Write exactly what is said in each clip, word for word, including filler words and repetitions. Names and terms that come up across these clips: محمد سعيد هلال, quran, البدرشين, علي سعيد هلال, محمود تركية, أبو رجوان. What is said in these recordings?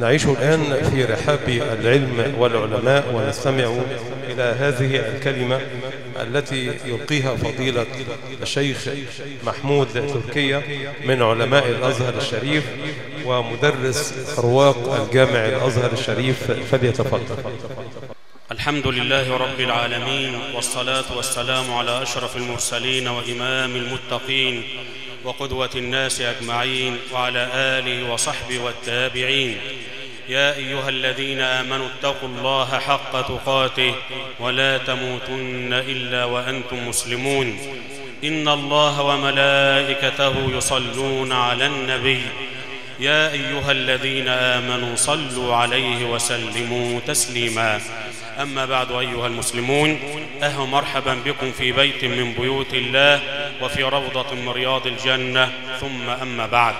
نعيش الآن في رحاب العلم والعلماء ونستمع إلى هذه الكلمة التي يلقيها فضيلة الشيخ محمود تركية من علماء الأزهر الشريف ومدرس رواق الجامع الأزهر الشريف، فليتفضل. الحمد لله رب العالمين، والصلاة والسلام على أشرف المرسلين وإمام المتقين وقدوة الناس أجمعين، وعلى آله وصحبه والتابعين. يا أيها الذين آمنوا اتقوا الله حق تقاته ولا تموتن إلا وأنتم مسلمون. إن الله وملائكته يصلون على النبي يا أيها الذين آمنوا صلوا عليه وسلموا تسليما. أما بعد، أيها المسلمون، أهو مرحبا بكم في بيت من بيوت الله وفي روضة من رياض الجنة، ثم أما بعد.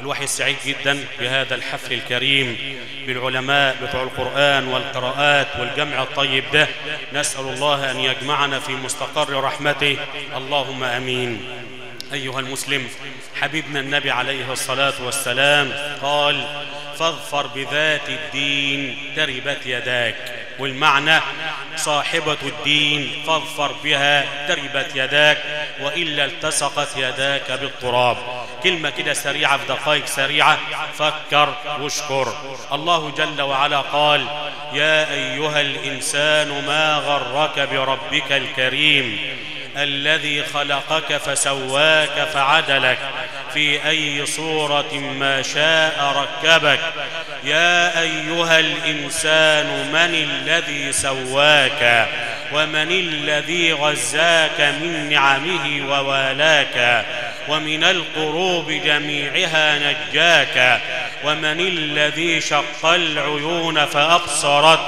الواحد سعيد جدا بهذا الحفل الكريم بالعلماء بتوع القرآن والقراءات والجمع الطيب ده. نسأل الله أن يجمعنا في مستقر رحمته، اللهم أمين. أيها المسلم، حبيبنا النبي عليه الصلاة والسلام قال: فاظفر بذات الدين تربت يداك. والمعنى صاحبة الدين فاظفر بها تربت يداك وإلا التصقت يداك بالتراب. كلمة كده سريعة في دقائق سريعة، فكر واشكر. الله جل وعلا قال: يا أيها الإنسان ما غرك بربك الكريم الذي خلقك فسواك فعدلك في أي صورة ما شاء ركبك. يا أيها الإنسان من الذي سواك ومن الذي غزاك من نعمه ووالاك ومن القروب جميعها نجاك ومن الذي شق العيون فأبصرت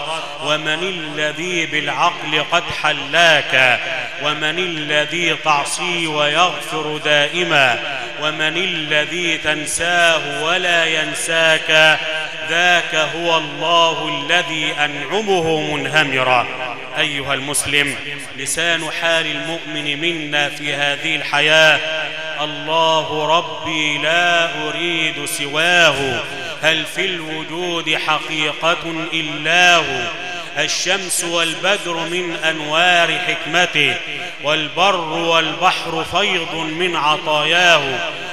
ومن الذي بالعقل قد حلاك ومن الذي تعصي ويغفر دائما ومن الذي تنساه ولا ينساك ذاك هو الله الذي أنعمه منهمرا. أيها المسلم، لسان حال المؤمن منا في هذه الحياة: الله ربي لا أريد سواه، هل في الوجود حقيقة إلاه. الشمس والبدر من أنوار حكمته، والبر والبحر فيض من عطاياه.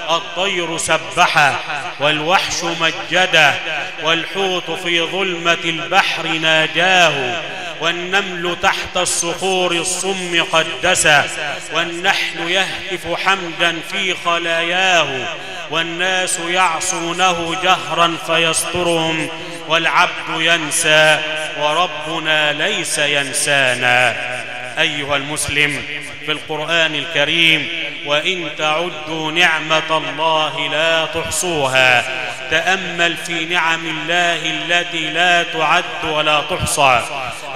الطير سبحه والوحش مجده، والحوت في ظلمة البحر ناجاه، والنمل تحت الصخور الصم قدسه، والنحل يهتف حمدا في خلاياه، والناس يعصونه جهرا فيسترهم، والعبد ينسى وربنا ليس ينسانا. أيها المسلم، في القرآن الكريم: وإن تعدوا نعمة الله لا تحصوها. تأمل في نعم الله التي لا تعد ولا تحصى.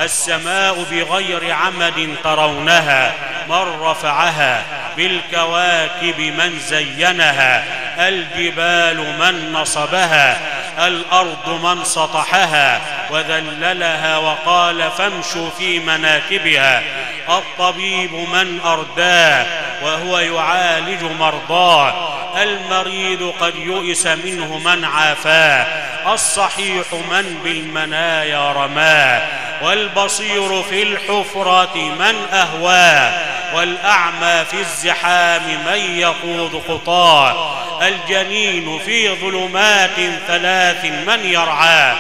السماء بغير عمد ترونها من رفعها، بالكواكب من زينها، الجبال من نصبها، الأرض من سطحها وذللها وقال فامشوا في مناكبها. الطبيب من أرداه وهو يعالج مرضاه، المريض قد يئس منه من عافاه، الصحيح من بالمنايا رماه، والبصير في الحفرة من أهواه، والأعمى في الزحام من يقود خطاه، الجنين في ظلمات ثلاث من يرعاه،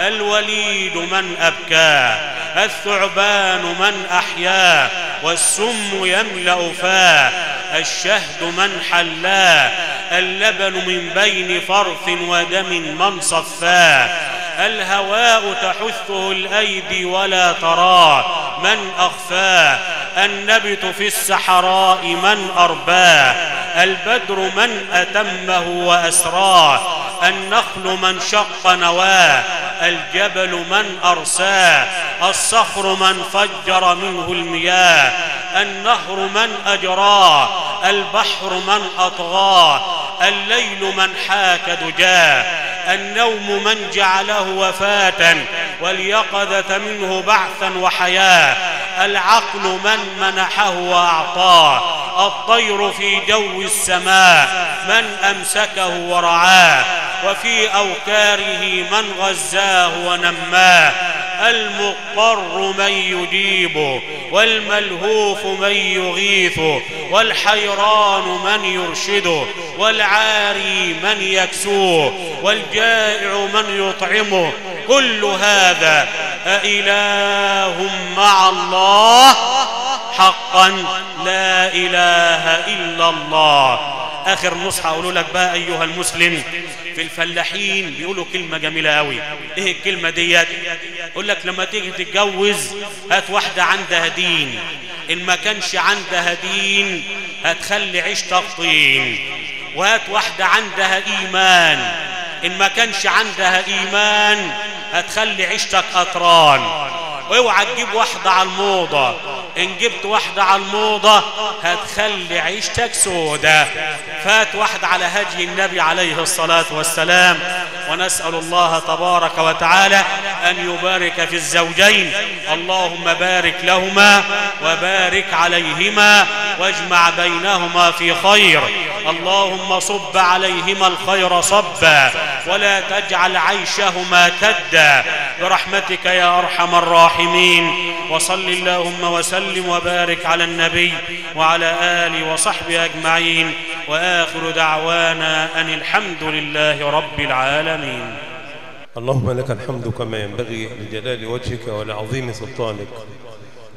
الوليد من أبكاه، الثعبان من أحياه، والسم يملأ فاه، الشهد من حلاه، اللبن من بين فرث ودم من صفاه، الهواء تحثه الأيدي ولا تراه من أخفاه، النبت في السحراء من أرباه، البدر من أتمه وأسراه، النخل من شق نواه، الجبل من أرساه، الصخر من فجر منه المياه، النهر من أجراه، البحر من أطغاه، الليل من حاك دجاه، النوم من جعله وفاة واليقظة منه بعثا وحياة، العقل من منحه وأعطاه، الطير في جو السماء من أمسكه ورعاه، وفي أوتاره من غزاه ونماه، المقر من يجيبه، والملهوف من يغيثه، والحيران من يرشده، والعاري من يكسوه، والجائع من يطعمه. كل هذا أإله مع الله؟ حقا لا إله إلا الله. آخر نصح أقول لك بقى أيها المسلم، في الفلاحين بيقولوا كلمة جميلة قوي. إيه الكلمة ديت؟ يقول لك لما تيجي تتجوز هات واحدة عندها دين، إن ما كانش عندها دين هتخلي عيشتك طين. وهات واحدة عندها إيمان، إن ما كانش عندها إيمان هتخلي عيشتك قطران. واوعى تجيب واحدة على الموضة، إن جبت واحدة على الموضة هتخلي عيشتك سودة. فات واحدة على هدي النبي عليه الصلاة والسلام. ونسأل الله تبارك وتعالى أن يبارك في الزوجين، اللهم بارك لهما وبارك عليهما واجمع بينهما في خير، اللهم صب عليهما الخير صبا ولا تجعل عيشهما كدا برحمتك يا أرحم الراحمين. وصل اللهم وسلم وبارك على النبي وعلى آله وصحبه أجمعين، وآخر دعوانا أن الحمد لله رب العالمين. اللهم لك الحمد كما ينبغي لجلال وجهك ولعظيم سلطانك.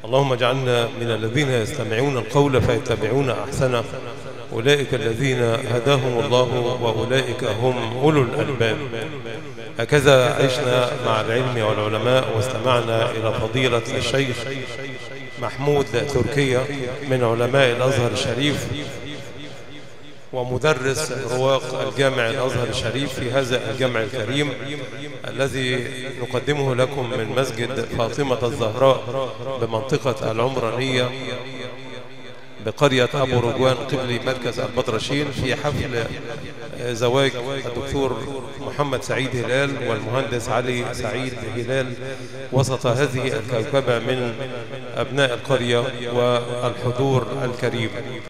اللهم اجعلنا من الذين يستمعون القول فيتبعون أحسنه، أولئك الذين هداهم الله وأولئك هم أولو الألباب. هكذا عشنا مع العلم والعلماء، واستمعنا إلى فضيلة الشيخ محمود تركية من علماء الأزهر الشريف ومدرس رواق الجامع الأزهر الشريف في هذا الجامع الكريم الذي نقدمه لكم من مسجد فاطمة الزهراء بمنطقة العمرانية بقرية أبو رجوان قبل مركز البدرشين، في حفل زواج الدكتور محمد سعيد هلال والمهندس علي سعيد هلال، وسط هذه الكوكبة من أبناء القرية والحضور الكريم.